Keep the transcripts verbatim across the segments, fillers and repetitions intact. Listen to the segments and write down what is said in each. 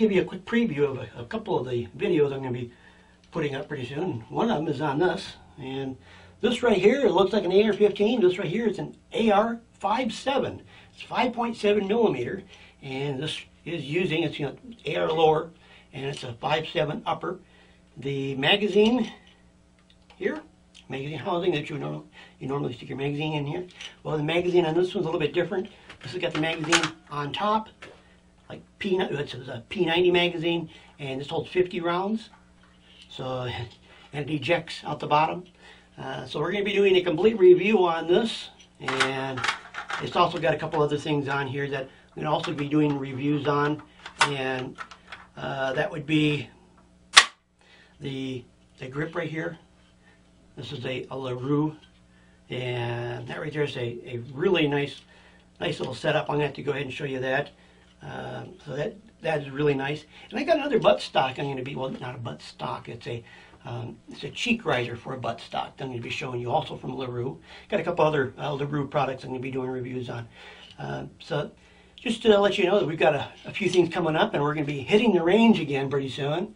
give you a quick preview of a, a couple of the videos I'm going to be putting up pretty soon. One of them is on this, and this right here, it looks like an A R fifteen. This right here is an A R fifty-seven. It's five point seven millimeter, and this is using, it's, you know, A R lower, and it's a five point seven upper. The magazine here, magazine housing that you normally, you normally stick your magazine in here. Well, the magazine on this one's a little bit different. This has got the magazine on top, like P, it's a P ninety magazine, and this holds fifty rounds. So, and it ejects out the bottom. Uh, so we're going to be doing a complete review on this, and it's also got a couple other things on here that we can also be doing reviews on, and uh, that would be the the grip right here. This is a, a LaRue, and that right there is a, a really nice nice little setup. I'm going to have to go ahead and show you that. Um, so that that is really nice. And I got another buttstock. I'm going to be, well, not a buttstock. It's a Um, it's a cheek riser for a buttstock that I'm going to be showing you, also from LaRue. Got a couple other uh, LaRue products I'm going to be doing reviews on. Uh, so just to let you know that we've got a, a few things coming up, and we're going to be hitting the range again pretty soon.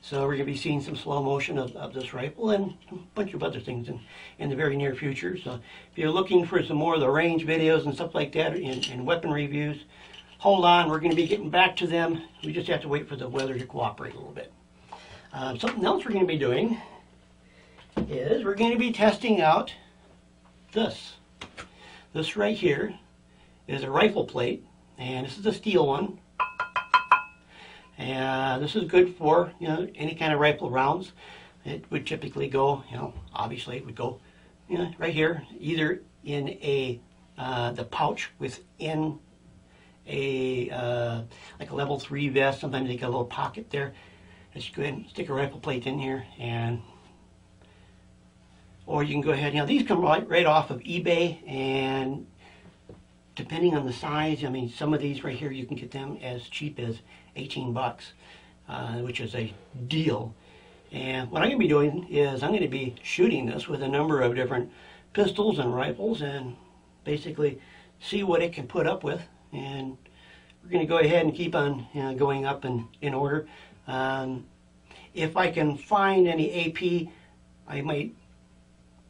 So we're going to be seeing some slow motion of, of this rifle and a bunch of other things in, in the very near future. So if you're looking for some more of the range videos and stuff like that, and, and weapon reviews, hold on. We're going to be getting back to them. We just have to wait for the weather to cooperate a little bit. Um, something else we're going to be doing is we're going to be testing out this. This right here is a rifle plate, and this is a steel one. And this is good for, you know, any kind of rifle rounds. It would typically go, you know, obviously it would go, you know, right here, either in a uh, the pouch within a uh, like a level three vest. Sometimes they got a little pocket there. Just go ahead and stick a rifle plate in here, and or you can go ahead, you know, these come right, right off of eBay, and depending on the size, I mean, some of these right here, you can get them as cheap as eighteen bucks, uh, which is a deal. And what I'm going to be doing is I'm going to be shooting this with a number of different pistols and rifles, and basically see what it can put up with. And we're going to go ahead and keep on, you know, going up in, in order. Um, if I can find any A P, I might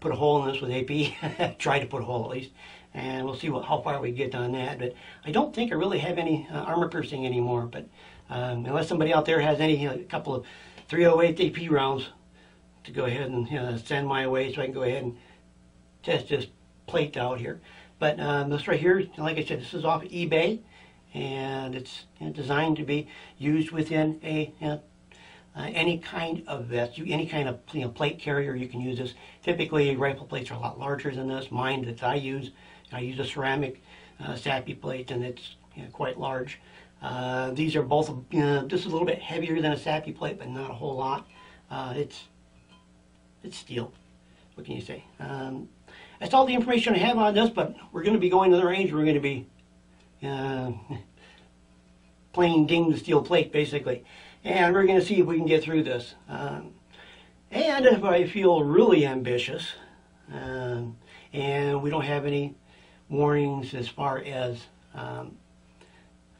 put a hole in this with A P, try to put a hole at least, and we'll see what, how far we get on that. But I don't think I really have any uh, armor piercing anymore, but um, unless somebody out there has any, a couple of three oh eight A P rounds to go ahead and, you know, send my way, so I can go ahead and test this plate out here. But um, this right here, like I said, this is off eBay. And it's designed to be used within a, you know, uh, any kind of vest, you, any kind of, you know, plate carrier. You can use this. Typically, rifle plates are a lot larger than this. Mine that I use, I use a ceramic uh, SAPI plate, and it's, you know, quite large. Uh, these are both, you know, just a little bit heavier than a SAPI plate, but not a whole lot. Uh, it's it's steel. What can you say? Um, that's all the information I have on this. But we're going to be going to the range. We're going to be Uh, plain ding the steel plate, basically, and we're going to see if we can get through this. Um, and if I feel really ambitious, um, and we don't have any warnings as far as um,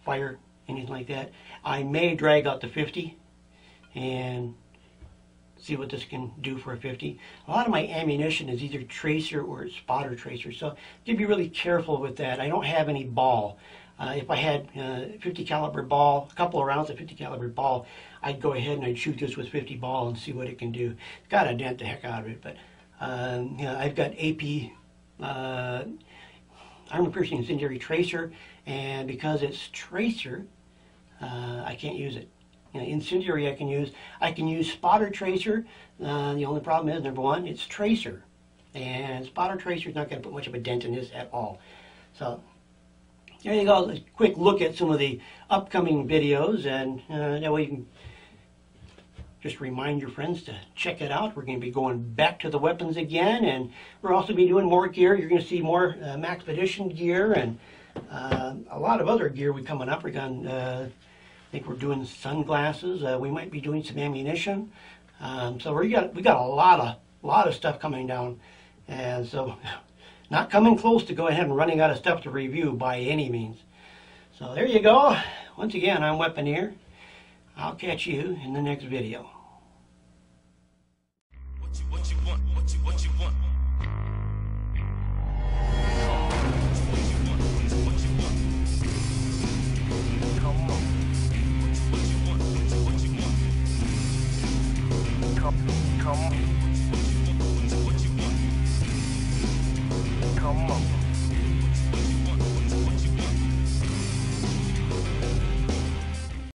fire, anything like that, I may drag out the fifty and see what this can do for a fifty. A lot of my ammunition is either tracer or spotter tracer, so you have to be really careful with that. I don't have any ball. Uh, if I had uh, fifty caliber ball, a couple of rounds of fifty caliber ball, I'd go ahead and I'd shoot this with fifty ball and see what it can do. It's got to dent the heck out of it, but um, you know, I've got A P uh, armor piercing incendiary tracer, and because it's tracer, uh, I can't use it. You know, incendiary I can use. I can use spotter tracer. Uh, the only problem is, number one, it's tracer, and spotter tracer is not going to put much of a dent in this at all. So there you go. A quick look at some of the upcoming videos, and uh, that way you can just remind your friends to check it out. We're going to be going back to the weapons again, and we're also be doing more gear. You're going to see more uh, Maxpedition gear, and uh, a lot of other gear we coming up. We're going to uh, I think we're doing sunglasses. Uh, we might be doing some ammunition. Um, so we got we got a lot of lot of stuff coming down, and so not coming close to go ahead and running out of stuff to review by any means. So there you go. Once again, I'm Weaponeer, I'll catch you in the next video.